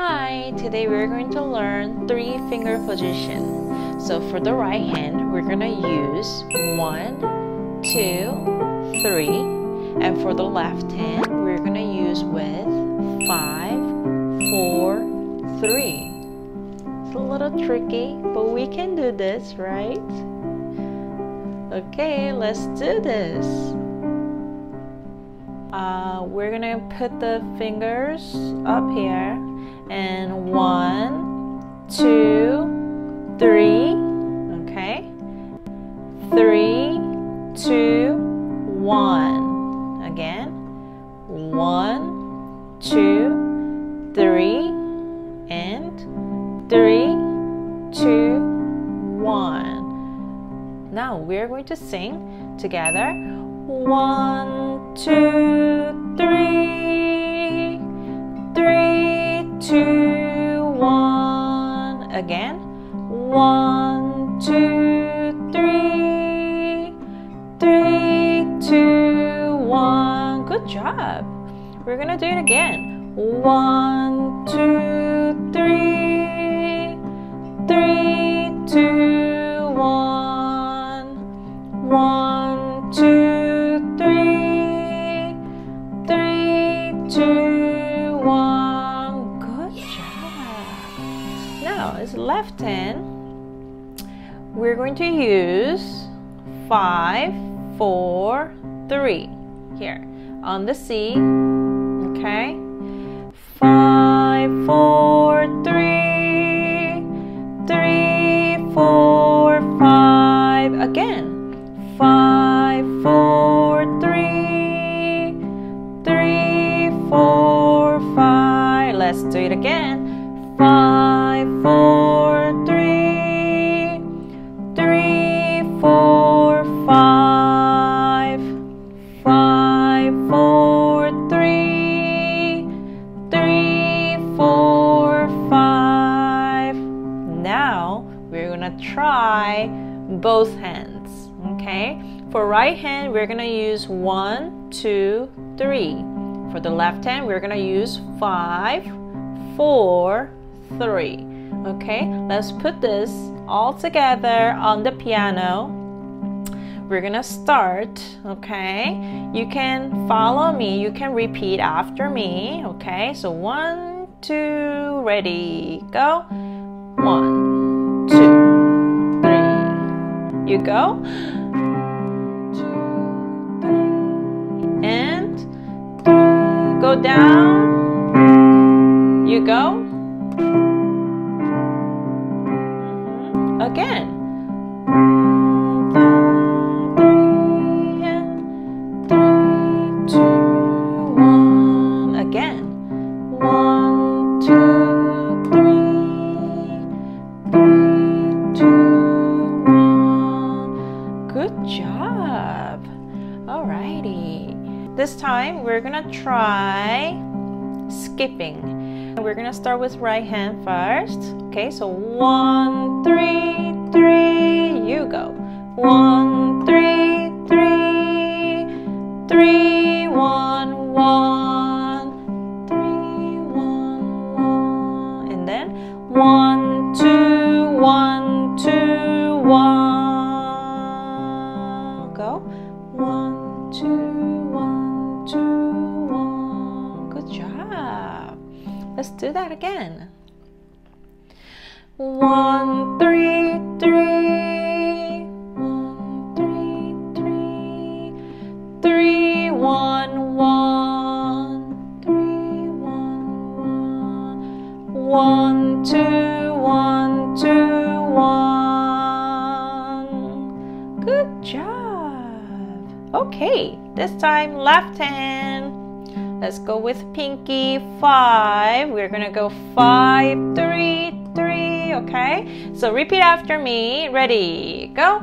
Hi, today we're going to learn three finger position. So for the right hand, we're going to use 1, 2, 3. And for the left hand, we're going to use with 5, 4, 3. It's a little tricky, but we can do this, right? Okay, let's do this. We're gonna put the fingers up here, and 1, 2, 3, okay? 3, 2, 1. Again, 1, 2, 3, and 3, 2, 1. Now we're going to sing together. 1, 2, 3, 3, 2, 1. Again, 1, 2, 3, 3, 2, 1. Good job. We're gonna do it again. 1, 2, 3, 3, 2, 1. 1, 2, 3, 3, 2, 1. Good job. Now it's left hand. We're going to use 5, 4, 3 here on the C. Okay, 5, 4, 3, 3, 4, 5. Again. 5, 4, 3, 3, 4, 5. Let's do it again. 5, 4, 3, 3, 4, 5. 5, 4, 3, 3, 4, 5. Now we're gonna try both hands. Okay, for right hand we're gonna use 1, 2, 3. For the left hand we're gonna use 5, 4, 3. Okay, let's put this all together on the piano. We're gonna start. Okay, you can follow me, you can repeat after me. Okay, so 1, 2, ready, go. 1, 2, 3, you go. 2, 3, and 3, go down, you go, again, 3, and 3, 2, 1, again, 1, 2, 3, 3, 2, 1, good job. Alrighty, this time we're gonna try skipping. We're gonna start with right hand first. Okay, so 1, 3, 3, you go. 1, 3, 3, 3, 1, 1, 3, 1, 1, and then 1, 2, 1, 2, 1, go. 1, 2, 1, 2, 1. Good job. Let's do that again. 1, 3, 3, 1, 3, 3, 3, 1, 1, 3, 1, 1, 1, 2, 1, 2, 1. Good job. Okay, this time left hand. Let's go with pinky. 5. We're gonna go 5, 3, 3. Okay, so repeat after me. Ready? Go.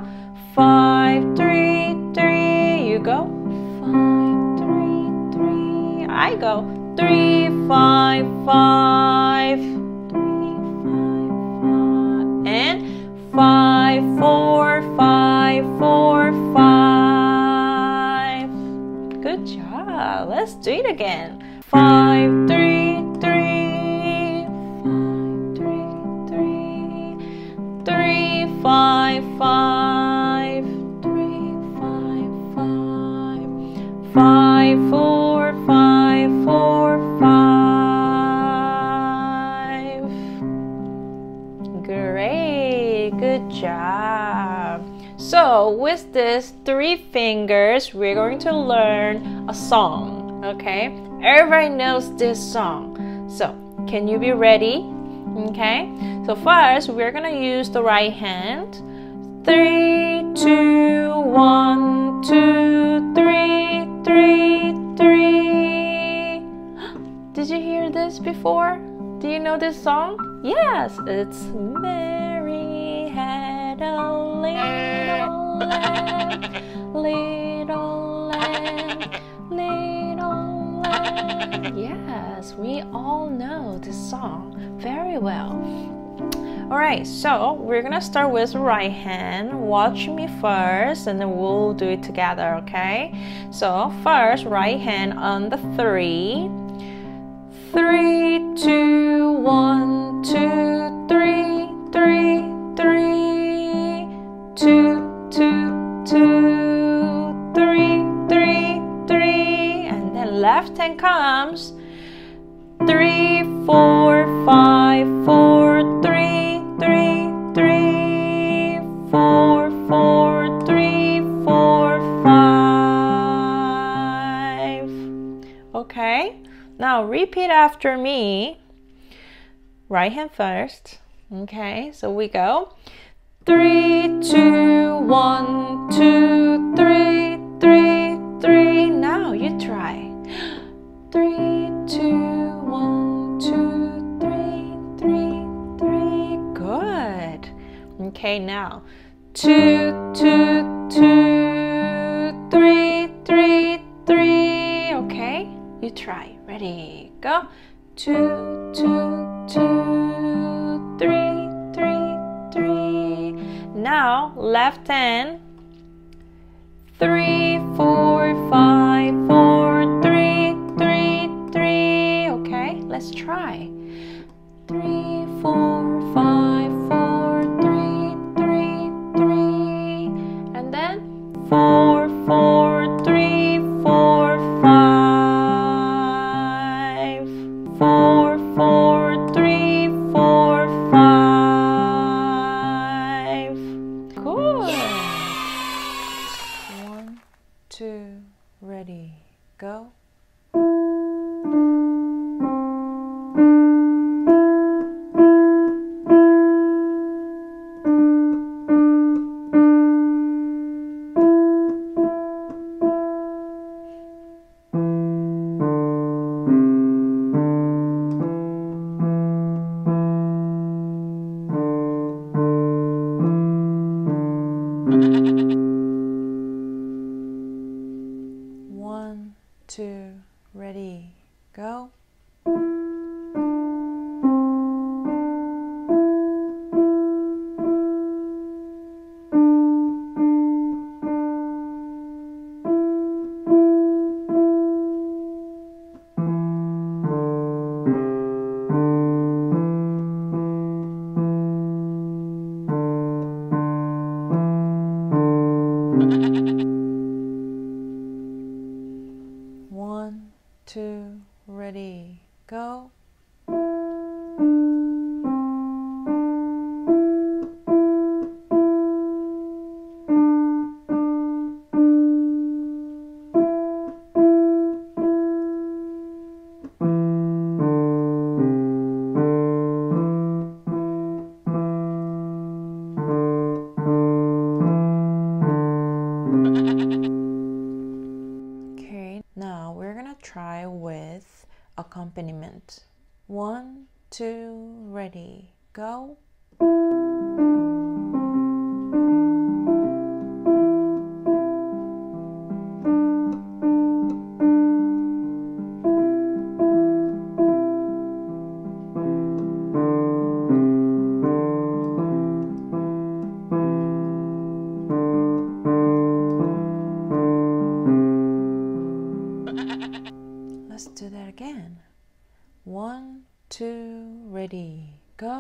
5, 3, 3. You go. 5, 3, 3. I go. 3, 5, 5. 3, 5, 5. And 5, 4, 5, 4, 5. Good job. Let's do it again. 5, 3, 3, job. So with these three fingers, we're going to learn a song, okay? Everybody knows this song. So can you be ready? Okay, so first we're gonna use the right hand. 3, 2, 1, 2, 3, 3, 3. Did you hear this before? Do you know this song? Yes, it's Mary had a little lamb, little lamb, little lamb. Yes, we all know this song very well. Alright, so we're gonna start with the right hand. Watch me first and then we'll do it together, okay? So first, right hand on the 3. 3, 2, 1, 2, 3, 3, 3, 2, 2, 2, 3, 3, 3. And then left hand comes 3, 4, 5, 4, 3, 3, 3, 4, 4, 3, 4, 5. Okay, now repeat after me. Right hand first. Okay, so we go 3, 2, 1, 2, 3, 3, 3. Now you try 3, 2, 1, 2, 3, 3, 3. Good. Okay, now 2, 2, 2, 3, 3, 3. Okay, you try. Ready? Go. 2, 2, 2, 3, 3, 3. Now left hand 3, 4, 5, 4, 3, 3, 3. Okay, let's try 3, 4, 5, 4, 3, 3, 3, and then 4, 4, 3, 4, 5, 4, 4, 3, 4, 5. Good. 1, 2, ready, go. Ready, go. 1, 2, ready, go. 1, 2, ready, go. 1, 2, ready, go.